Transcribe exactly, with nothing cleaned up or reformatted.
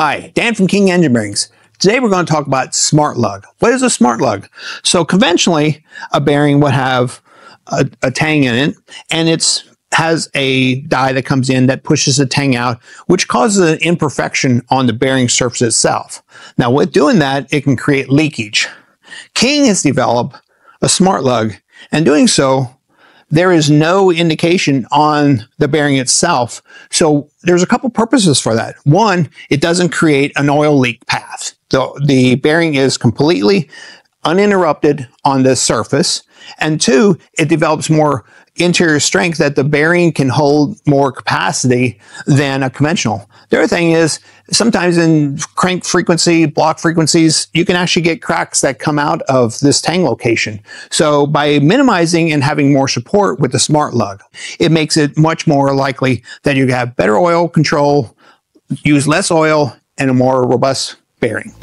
Hi, Dan from King Engine Bearings. Today we're going to talk about SmartLug. What is a SmartLug? So conventionally, a bearing would have a, a tang in it, and it's has a die that comes in that pushes the tang out, which causes an imperfection on the bearing surface itself. Now with doing that, it can create leakage. King has developed a SmartLug, and doing so, there is no indication on the bearing itself. So there's a couple purposes for that. One, it doesn't create an oil leak path. The, the bearing is completely uninterrupted on the surface. And two, it develops more interior strength that the bearing can hold more capacity than a conventional. The other thing is, sometimes in crank frequency, block frequencies, you can actually get cracks that come out of this tang location. So by minimizing and having more support with the SmartLug, it makes it much more likely that you have better oil control, use less oil, and a more robust bearing.